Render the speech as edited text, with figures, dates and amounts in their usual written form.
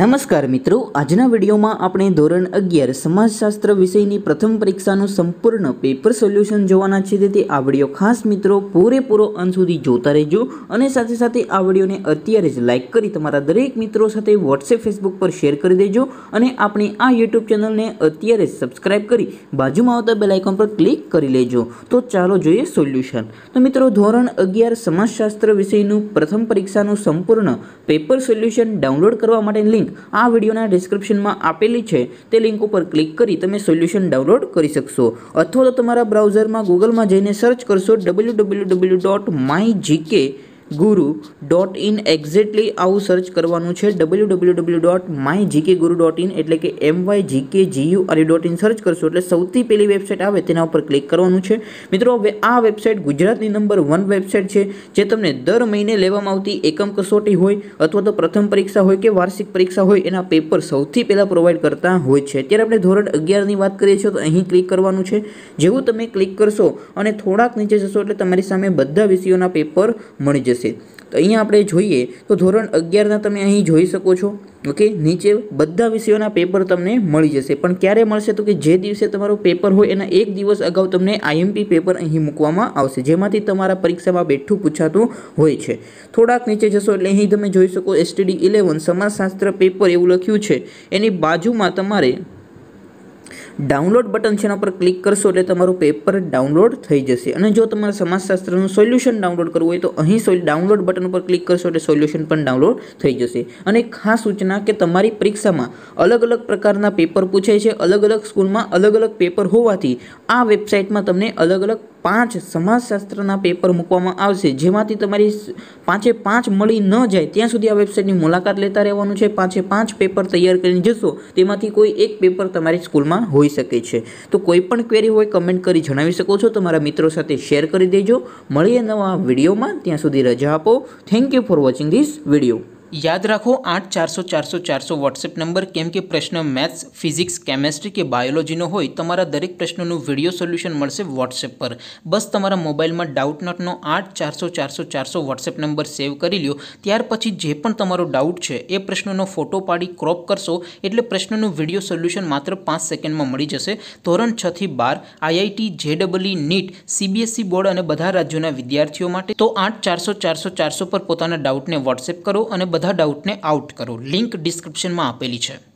नमस्कार मित्रों, आजना वीडियो में आपणे धोरण 11 समाजशास्त्र विषयनी प्रथम परीक्षानुं संपूर्ण पेपर सोल्यूशन जोवाना छे। तेथी आ वीडियो खास मित्रों पूरेपूरो अंत सुधी जोता रहेजो अने साथे साथे आ वीडियोने अत्यारे ज लाइक करी तमारा दरेक मित्रों साथे व्हाट्सएप फेसबुक पर शेर करी देजो अने आपणे आ यूट्यूब चेनलने अत्यारे ज सब्सक्राइब करी बाजुमां आवता बेल आइकन पर क्लिक करी लेजो। तो चालो जोईए सोल्यूशन। तो मित्रों धोरण 11 समाजशास्त्र विषयनुं प्रथम परीक्षानुं संपूर्ण पेपर सोल्यूशन डाउनलॉड करवा माटेनी लिंक आ वीडियोना डिस्क्रिप्शनमां आपेली छे। ते लिंक पर क्लिक करी तमे सोल्यूशन डाउनलॉड करी शकशो अथवा तो तमारा ब्राउझरमां गूगल में जईने सर्च करशो www.mygk गुरु.इन। एक्जेक्टली आउं सर्च करवानुं छे www.mygk गुरु.इन एटले के mygkguru.in सर्च करशो एटले सौथी पहेली वेबसाइट आवे तेना उपर क्लिक करवानुं छे। मित्रों हवे आ वेबसाइट गुजरातनी नंबर 1 वेबसाइट छे जे तमने दर महीने लेवामां आवती एकम कसोटी होय अथवा तो प्रथम परीक्षा होय के वार्षिक परीक्षा होय एना पेपर सौथी पहेला प्रोवाइड करता होय छे। त्यारे आपणे धोरण 11 नी वात करीए छीए तो अहीं क्लिक करवानुं छे। जेवुं तमे क्लिक करशो अने थोड़ाक नीचे जशो एटले तमारी सामे बधा विषयोना पेपर मळी जशे। तो अहीं आपणे जोईए तो धोरण 11 ना तमे अहीं जोई शको छो। ओके, नीचे बधा विषयोना पेपर तमने मळी जशे पण क्यारे मळशे तो कि जे दिवसे तमारो पेपर होय एना एक दिवस अगाऊ तमने आईएमपी पेपर अहीं मूकवामां आवशे जेमांथी तमारा परीक्षामां बेठुं पूछातुं होय छे। थोड़ाक नीचे जशो एटले अहीं तमे जोई शको एसटीडी 11 समाजशास्त्र पेपर एवुं लख्युं छे। एनी बाजुमां तमारे डाउनलॉड बटन छे एना पर क्लिक करशो एटले तमारो पेपर डाउनलॉड थई जशे। अने जो तमारे समाजशास्त्रनुं सोल्यूशन डाउनलॉड करवुं होय तो अहीं डाउनलॉड बटन पर क्लिक करशो एटले सोल्यूशन पण डाउनलॉड थई जशे। अने खास सूचना के तमारी परीक्षामां अलग अलग प्रकारना पेपर पूछाय छे। अलग अलग स्कूलमां अलग अलग पेपर होवाथी आ वेबसाइटमां तमने अलग अलग 5 समाजशास्त्रना पेपर मूकवामां आवशे जेमांथी तमारी 5 मळी न जाय त्यां सुधी आ वेबसाइटनी मुलाकात लेता रहेवानुं छे। 5 पेपर तैयार करीने जशो तेमांथी कोई एक पेपर तमारी स्कूलमां होय सके छे। तो कोई पण क्वेरी होय कमेंट करी जणावी शको छो। तमारा मित्रों साथे शेर करी देजो। मळीए नवा विडियोमां, त्यां सुधी रजा आपो। Thank you for watching this video. याद रखो 8-400-400-400 व्हाट्सएप नंबर केम के प्रश्न मैथ्स फिजिक्स केमिस्ट्री के बायोलॉजी नो होय तमारा दरेक प्रश्नों वीडियो सोल्यूशन मळशे व्हाट्सएप पर। बस तमारा मोबाइल में डाउट नोट नो 8-400-400-400 व्हाट्सएप नंबर सेव करी लो। त्यार पछी जे पण तमारो डाउट छे ए प्रश्नों फोटो पाड़ी क्रॉप करशो एटले प्रश्नों वीडियो सोल्यूशन मात्र 5 सेकंड में मळी जशे। धोरण 6 થી 12 IIT-JEE नीट सीबीएसई बोर्ड और बधा राज्यों विद्यार्थीओ माटे तो 8-400-400-400 पर पोताना डाउट ने व्हाट्सएप करो और बधा डाउट ने आउट करो। लिंक डिस्क्रिप्शन में आपेली है।